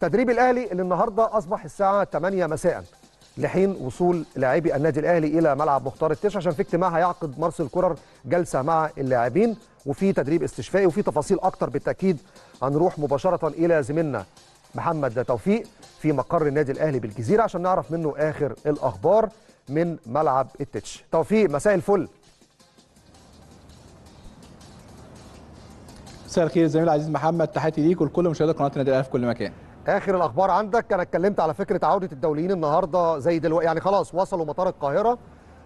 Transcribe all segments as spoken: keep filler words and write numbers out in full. تدريب الاهلي اللي النهارده اصبح الساعه ثمانية مساء لحين وصول لاعبي النادي الاهلي الى ملعب مختار التتش، عشان في اجتماع هيعقد مارسيل كورر جلسه مع اللاعبين، وفي تدريب استشفائي وفي تفاصيل اكتر بالتاكيد. هنروح مباشره الى زميلنا محمد توفيق في مقر النادي الاهلي بالجزيره عشان نعرف منه اخر الاخبار من ملعب التتش. توفيق، مساء الفل. مساء الخير الزميل العزيز محمد، تحياتي ليك ولكل مشاهدي قناه النادي الاهلي في كل مكان. اخر الاخبار عندك؟ انا اتكلمت على فكره عوده الدوليين النهارده زي دلوقتي، يعني خلاص وصلوا مطار القاهره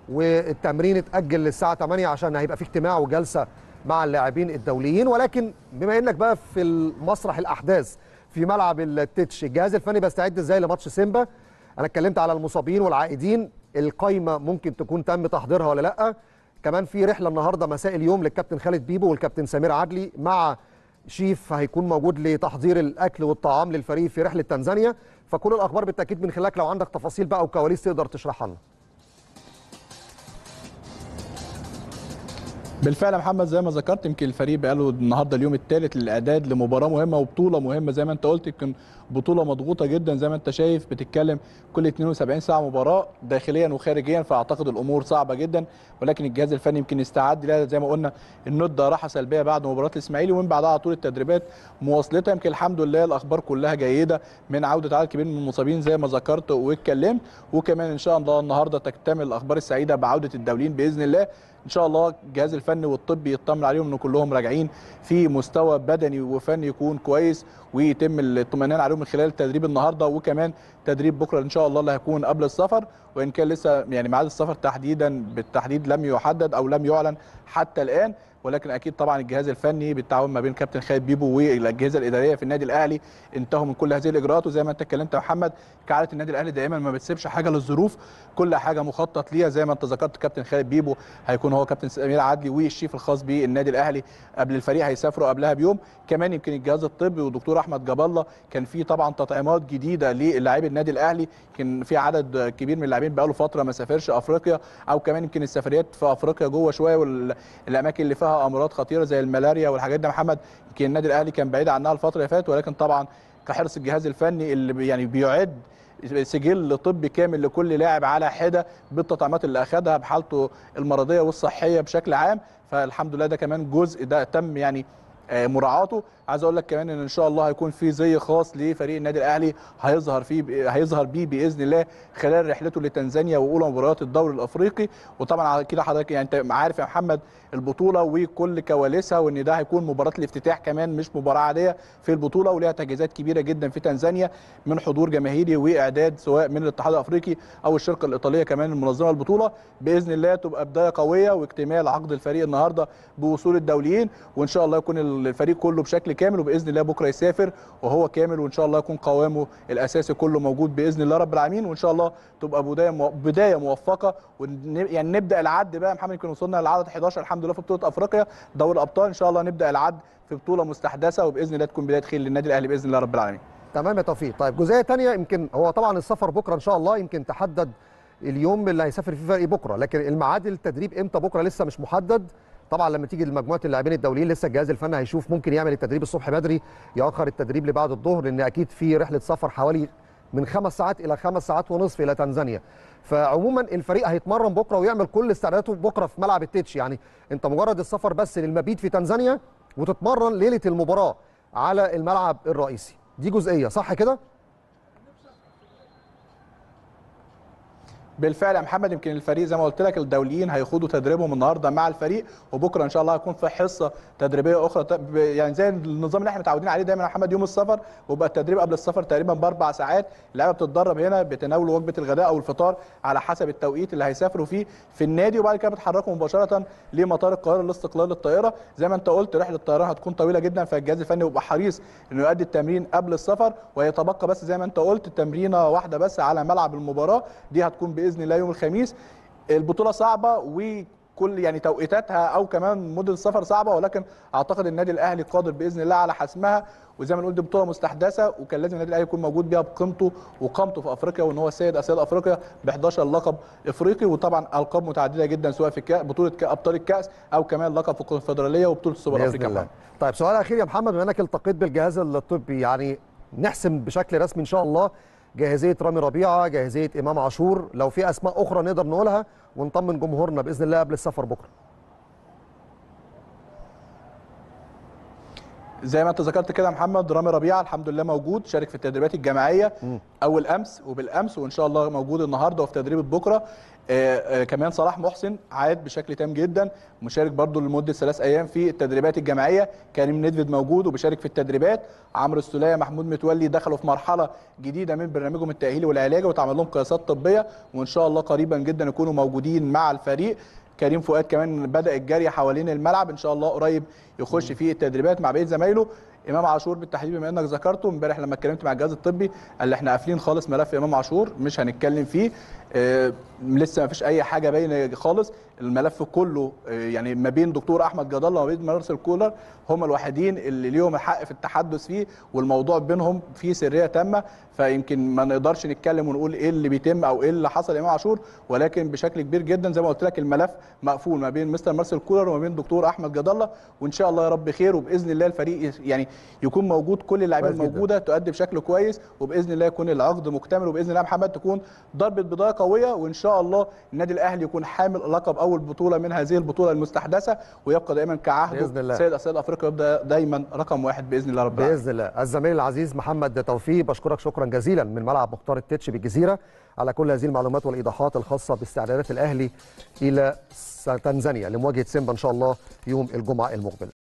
والتمرين اتاجل للساعه ثمانية عشان هيبقى في اجتماع وجلسه مع اللاعبين الدوليين. ولكن بما انك بقى في مسرح الاحداث في ملعب التتش، الجهاز الفني بيستعد ازاي لماتش سيمبا؟ انا اتكلمت على المصابين والعائدين، القايمه ممكن تكون تم تحضيرها ولا لا؟ كمان في رحله النهارده مساء اليوم للكابتن خالد بيبو والكابتن سمير عدلي مع شيف هيكون موجود لتحضير الاكل والطعام للفريق في رحله تنزانيا. فكل الاخبار بالتاكيد من خلالك، لو عندك تفاصيل بقى وكواليس تقدر تشرحها لنا. بالفعل يا محمد زي ما ذكرت، يمكن الفريق بقاله النهارده اليوم الثالث للاعداد لمباراه مهمه وبطوله مهمه زي ما انت قلت، يمكن بطوله مضغوطه جدا زي ما انت شايف، بتتكلم كل اثنين وسبعين ساعة مباراه داخليا وخارجيا، فاعتقد الامور صعبه جدا. ولكن الجهاز الفني يمكن استعد لها، زي ما قلنا النده راحه سلبيه بعد مباراه الاسماعيلي ومن بعدها على طول التدريبات مواصلتها. يمكن الحمد لله الاخبار كلها جيده من عوده عدد كبير من المصابين زي ما ذكرت واتكلمت، وكمان ان شاء الله النهارده تكتمل الاخبار السعيده بعوده الدوليين باذن الله. ان شاء الله الجهاز الفني والطبي يطمن عليهم ان كلهم راجعين في مستوى بدني وفني يكون كويس، ويتم الاطمئنان عليهم من خلال تدريب النهارده وكمان تدريب بكره ان شاء الله اللي هيكون قبل السفر. وان كان لسه يعني ميعاد السفر تحديدا بالتحديد لم يحدد او لم يعلن حتى الان، ولكن اكيد طبعا الجهاز الفني بالتعاون ما بين كابتن خالد بيبو والاجهزه الاداريه في النادي الاهلي انتهوا من كل هذه الاجراءات. وزي ما انت اتكلمت يا محمد، كعاده النادي الاهلي دائما ما بتسيبش حاجه للظروف، كل حاجه مخطط ليها زي ما انت ذكرت. كابتن خالد بيبو هيكون هو كابتن سمير عدلي والشيف الخاص بالنادي الاهلي قبل الفريق هيسافروا قبلها بيوم. كمان يمكن الجهاز الطبي والدكتور احمد جاد الله كان في طبعا تطعيمات جديده للاعيبه النادي الاهلي، كان في عدد كبير من اللاعبين بقاله فتره ما سافرش افريقيا، او كمان يمكن السفريات في افريقيا جوه شويه والاماكن اللي فيها امراض خطيره زي الملاريا والحاجات دي يا محمد، يمكن النادي الاهلي كان بعيد عنها الفتره اللي فاتت. ولكن طبعا كحرص الجهاز الفني اللي يعني بيعد سجل طبي كامل لكل لاعب على حده بالتطعيمات اللي اخذها بحالته المرضيه والصحيه بشكل عام، فالحمد لله ده كمان جزء ده تم يعني مراعاته. عايز اقول لك كمان ان ان شاء الله هيكون في زي خاص لفريق النادي الاهلي هيظهر فيه هيظهر بيه باذن الله خلال رحلته لتنزانيا واولى مباريات الدوري الافريقي. وطبعا على كده حضرتك يعني انت عارف يا محمد البطوله وكل كواليسها، وان ده هيكون مباراه الافتتاح كمان مش مباراه عاديه في البطوله، وليها تجهيزات كبيره جدا في تنزانيا من حضور جماهيري واعداد سواء من الاتحاد الافريقي او الشركه الايطاليه كمان المنظمه البطوله. باذن الله تبقى بدايه قويه واكتمال عقد الفريق النهارده بوصول الدوليين، وان شاء الله يكون الفريق كله بشكل كامل، وباذن الله بكره يسافر وهو كامل، وان شاء الله يكون قوامه الاساسي كله موجود باذن الله رب العالمين. وان شاء الله تبقى بدايه بدايه موفقه، ويعني نبدا العد بقى محمد، يمكن وصلنا للعدد احد عشر الحمد لله في بطوله افريقيا دوري الابطال، ان شاء الله نبدا العد في بطوله مستحدثه وباذن الله تكون بدايه خير للنادي الاهلي باذن الله رب العالمين. تمام يا توفيق. طيب جزئيه ثانيه، يمكن هو طبعا السفر بكره ان شاء الله يمكن تحدد اليوم اللي هيسافر فيه فريق بكره، لكن الميعاد التدريب امتى بكره لسه مش محدد. طبعا لما تيجي لمجموعه اللاعبين الدوليين لسه الجهاز الفني هيشوف ممكن يعمل التدريب الصبح بدري، ياخر التدريب لبعد الظهر، لان اكيد في رحله سفر حوالي من خمس ساعات الى خمس ساعات ونصف الى تنزانيا. فعموما الفريق هيتمرن بكره ويعمل كل استعداداته بكره في ملعب التتش، يعني انت مجرد السفر بس للمبيت في تنزانيا وتتمرن ليله المباراه على الملعب الرئيسي. دي جزئيه صح كده؟ بالفعل يا محمد، يمكن الفريق زي ما قلت لك الدوليين هيخوضوا تدريبهم النهارده مع الفريق، وبكره ان شاء الله هيكون في حصه تدريبيه اخرى يعني زي النظام اللي احنا متعودين عليه دايما يا محمد. يوم السفر وبقى التدريب قبل السفر تقريبا باربع ساعات، اللعيبه بتتدرب هنا بيتناولوا وجبه الغداء او الفطار على حسب التوقيت اللي هيسافروا فيه في النادي، وبعد كده بيتحركوا مباشره لمطار القاهره الاستقلال للطائره. زي ما انت قلت رحله الطيران هتكون طويله جدا، فالجهاز الفني بيبقى حريص انه يؤدي التمرين قبل السفر، ويتبقى بس زي ما انت قلت تمرينه واحده بس على ملعب المباراه، دي هتكون باذن الله يوم الخميس. البطوله صعبه وكل يعني توقيتاتها او كمان مدة السفر صعبه، ولكن اعتقد النادي الاهلي قادر باذن الله على حسمها. وزي ما نقول دي بطوله مستحدثه، وكان لازم النادي الاهلي يكون موجود بيها بقيمته وقامته في افريقيا، وان هو سيد اسياد افريقيا ب احد عشر لقب افريقي، وطبعا القاب متعدده جدا سواء في بطوله ابطال الكاس او كمان لقب في الكونفدراليه وبطوله السوبر افريقيا. طيب سؤال اخير يا محمد، بما انك التقيت بالجهاز الطبي، يعني نحسم بشكل رسمي ان شاء الله جاهزيه رامي ربيعه، جاهزيه امام عاشور، لو في اسماء اخرى نقدر نقولها ونطمن جمهورنا باذن الله قبل السفر بكره. زي ما انت ذكرت كده محمد، رامي ربيعه الحمد لله موجود، شارك في التدريبات الجماعيه م. اول امس وبالامس، وان شاء الله موجود النهارده وفي تدريب بكره. آآ آآ كمان صلاح محسن عاد بشكل تام جدا، مشارك برضو لمده ثلاث ايام في التدريبات الجماعيه. كريم ندفد موجود وبيشارك في التدريبات. عمرو السليه، محمود متولي دخلوا في مرحله جديده من برنامجهم التاهيلي والعلاجي واتعمل لهم قياسات طبيه، وان شاء الله قريبا جدا يكونوا موجودين مع الفريق. كريم فؤاد كمان بدأ الجري حوالين الملعب، ان شاء الله قريب يخش في التدريبات مع بقيه زمايله. امام عاشور بالتحديد بما انك ذكرته امبارح لما اتكلمت مع الجهاز الطبي، اللي احنا قافلين خالص ملف امام عاشور مش هنتكلم فيه، آه لسه ما فيش اي حاجه باينه خالص. الملف كله آه يعني ما بين دكتور احمد جاد الله وما بين مارسيل كورر هم الوحيدين اللي ليهم الحق في التحدث فيه، والموضوع بينهم فيه سريه تامه، فيمكن ما نقدرش نتكلم ونقول ايه اللي بيتم او ايه اللي حصل امام عاشور، ولكن بشكل كبير جدا زي ما قلت لك الملف مقفول ما بين مستر مارسيل كورر وما بين دكتور احمد جاد الله، وان شاء الله يا رب خير، وباذن الله الفريق يعني يكون موجود، كل اللاعبين الموجوده تؤدي بشكل كويس، وباذن الله يكون العقد مكتمل، وباذن الله محمد تكون ضربه بدايه قويه، وان شاء الله النادي الاهلي يكون حامل لقب اول بطوله من هذه البطوله المستحدثه، ويبقى دائما كعهده سيد اسياد افريقيا، يبقى دايما رقم واحد باذن الله رب العالمين. باذن الله. الزميل العزيز محمد توفيق بشكرك شكرا جزيلا من ملعب مختار التتش بالجزيره على كل هذه المعلومات والايضاحات الخاصه باستعدادات الاهلي الى تنزانيا لمواجهه سيمبا ان شاء الله يوم الجمعه المقبل.